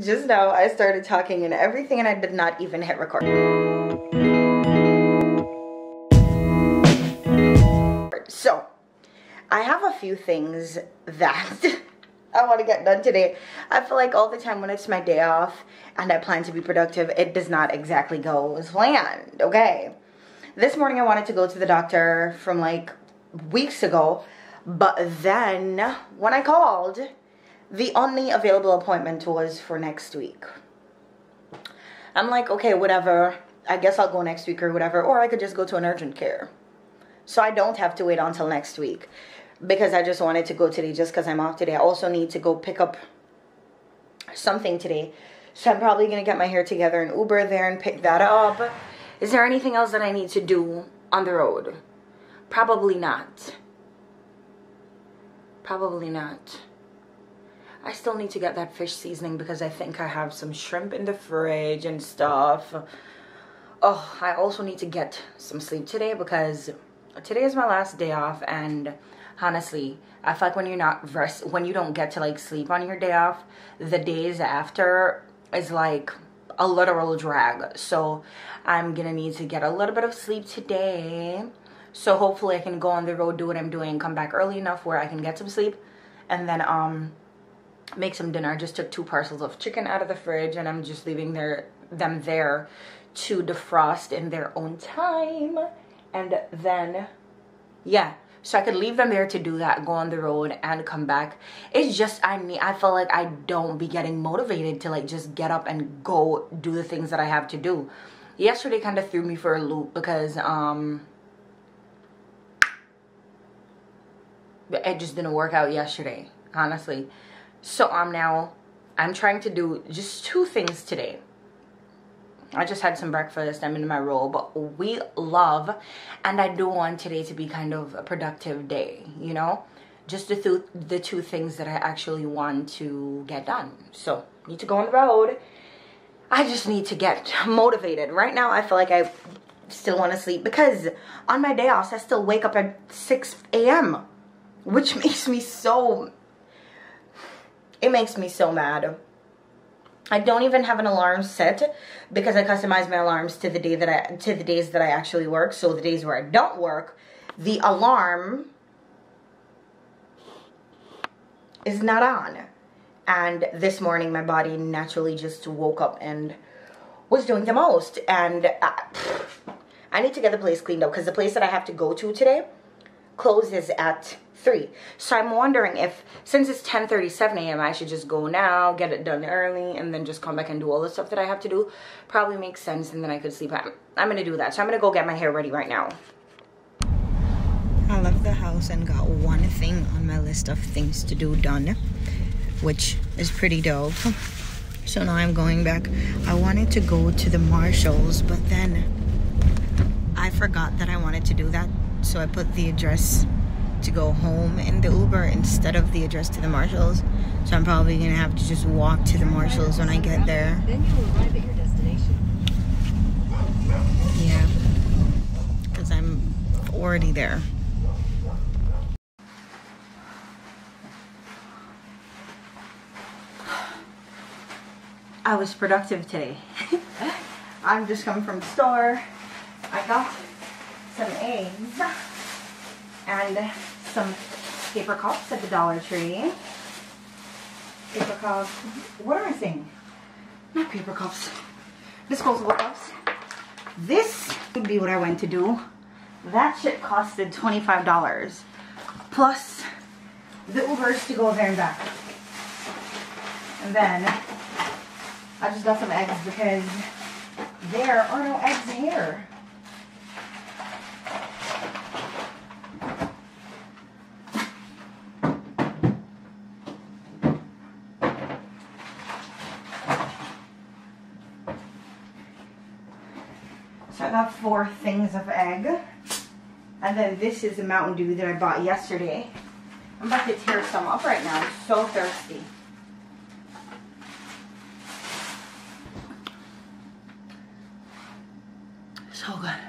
Just now I started talking and everything and I did not even hit record. So I have a few things that I want to get done today. I feel like all the time when it's my day off and I plan to be productive, it does not exactly go as planned, okay? This morning I wanted to go to the doctor from like weeks ago, but then when I called, the only available appointment was for next week. I'm like, okay, whatever. I guess I'll go next week or whatever. Or I could just go to an urgent care. So I don't have to wait until next week. Because I just wanted to go today just because I'm off today. I also need to go pick up something today. So I'm probably going to get my hair together and Uber there and pick that up. Is there anything else that I need to do on the road? Probably not. Probably not. I still need to get that fish seasoning because I think I have some shrimp in the fridge and stuff. Oh, I also need to get some sleep today because today is my last day off, and honestly, I feel like when you're not when you don't get to like sleep on your day off, the days after is like a literal drag. So I'm gonna need to get a little bit of sleep today. So hopefully I can go on the road, do what I'm doing, come back early enough where I can get some sleep, and then make some dinner. I just took 2 parcels of chicken out of the fridge and I'm just leaving them there to defrost in their own time. And then, yeah, so I could leave them there to do that, go on the road and come back. It's just, I feel like I don't be getting motivated to like just get up and go do the things that I have to do. Yesterday kind of threw me for a loop because it just didn't work out yesterday, honestly. So I'm trying to do just 2 things today. I just had some breakfast. I'm in my robe. We love, and I do want today to be kind of a productive day, you know? Just the 2 things that I actually want to get done. So, need to go on the road. I just need to get motivated. Right now, I feel like I still want to sleep because on my day off, I still wake up at 6 a.m., which makes me so... It makes me so mad. I don't even have an alarm set because I customize my alarms to the days that I actually work. So the days where I don't work, the alarm is not on. And this morning my body naturally just woke up and was doing the most. And I need to get the place cleaned up because the place that I have to go to today closes at 3. So I'm wondering if, since it's 10:37 a.m. I should just go now, get it done early, and then just come back and do all the stuff that I have to do. Probably makes sense, and then I could sleep. I'm gonna do that. So I'm gonna go get my hair ready right now. I left the house and got 1 thing on my list of things to do done, which is pretty dope. So now I'm going back. I wanted to go to the Marshalls, but then I forgot that I wanted to do that. So I put the address to go home in the Uber instead of the address to the Marshalls. So I'm probably gonna have to just walk to the Marshalls when I get there. Then you'll arrive at your destination. Yeah, because I'm already there. I was productive today. I'm just coming from the store. I got some eggs and some paper cups at the Dollar Tree. Paper cups. What am I saying? Not paper cups. Disposable cups. This would be what I went to do. That shit costed $25. Plus the Ubers to go there and back. And then I just got some eggs because there are no eggs here. I got 4 things of egg, and then this is a Mountain Dew that I bought yesterday. I'm about to tear some up right now. I'm so thirsty. So good.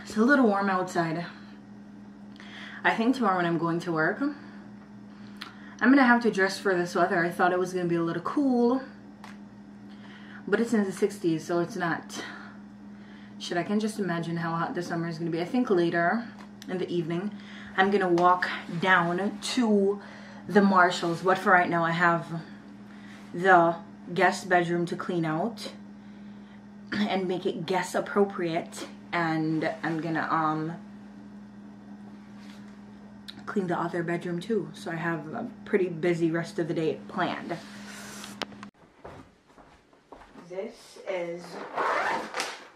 It's a little warm outside. I think tomorrow when I'm going to work, I'm gonna have to dress for this weather. I thought it was gonna be a little cool, but it's in the 60s, so it's not. Shit, I can just imagine how hot the summer is gonna be. I think later in the evening I'm gonna walk down to the Marshalls, but for right now I have the guest bedroom to clean out and make it guest appropriate, and I'm gonna clean the other bedroom too, so I have a pretty busy rest of the day planned. This is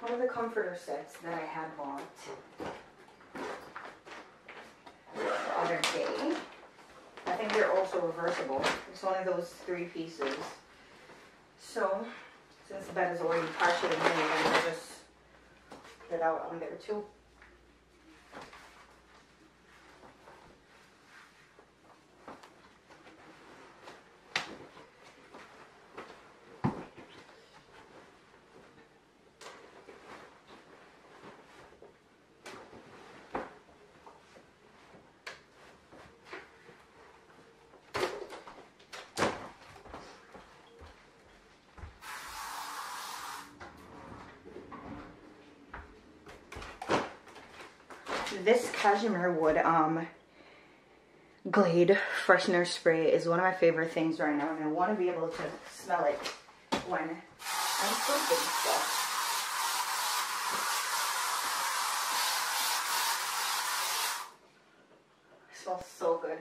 one of the comforter sets that I had bought the other day. I think they're also reversible. It's one of those three pieces. So since the bed is already partially made, I'm gonna just put it out on there too. This cashmere wood Glade freshener spray is one of my favorite things right now, and I want to be able to smell it when I'm sleeping. So it smells so good.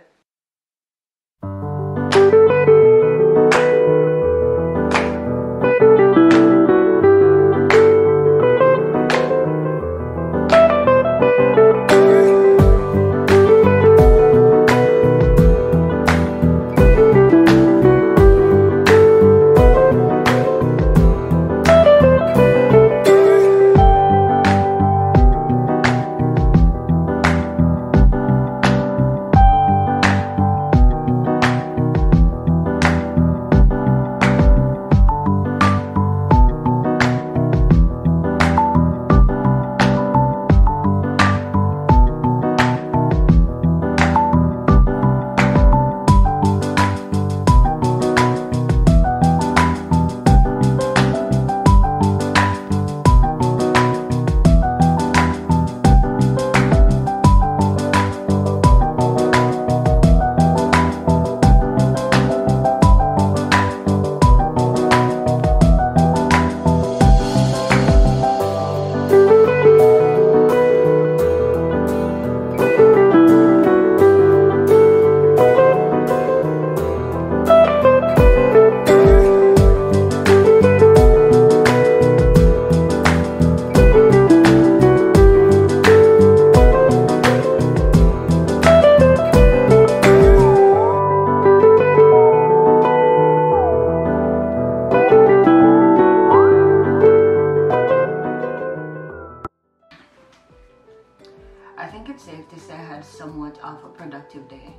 Day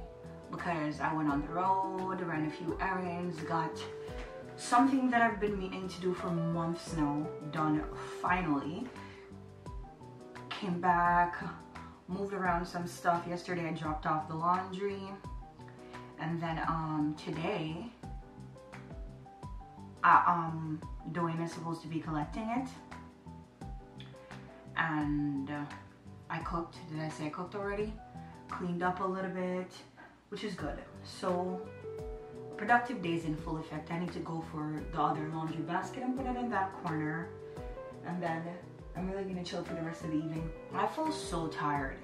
because I went on the road, ran a few errands, got something that I've been meaning to do for months now done finally, came back, moved around some stuff. Yesterday I dropped off the laundry, and then today Dwayne is supposed to be collecting it, and I cooked. Did I say I cooked already? Cleaned up a little bit, which is good. So productive days in full effect. I need to go for the other laundry basket and put it in that corner, and then I'm really gonna chill for the rest of the evening. I feel so tired,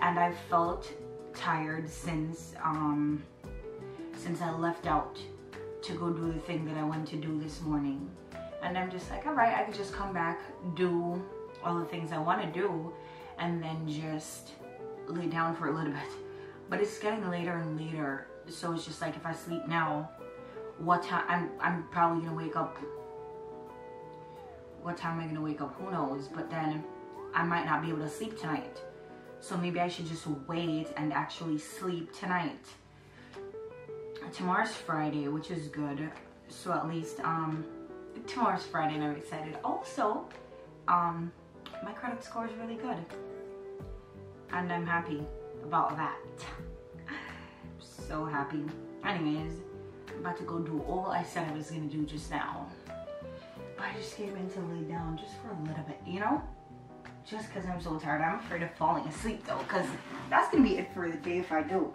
and I've felt tired since I left out to go do the thing that I went to do this morning, and I'm just like, all right, I could just come back, do all the things I want to do, and then just lay down for a little bit. But it's getting later and later, so it's just like, if I sleep now, what time I'm probably gonna wake up. What time am I gonna wake up? Who knows? But then I might not be able to sleep tonight, so maybe I should just wait and actually sleep tonight. Tomorrow's Friday, which is good, so at least tomorrow's Friday and I'm excited. Also my credit score is really good, and I'm happy about that. I'm so happy. Anyways, I'm about to go do all I said I was gonna do just now. But I just came in to lay down just for a little bit, you know? Just because I'm so tired. I'm afraid of falling asleep though, because that's gonna be it for the day if I do.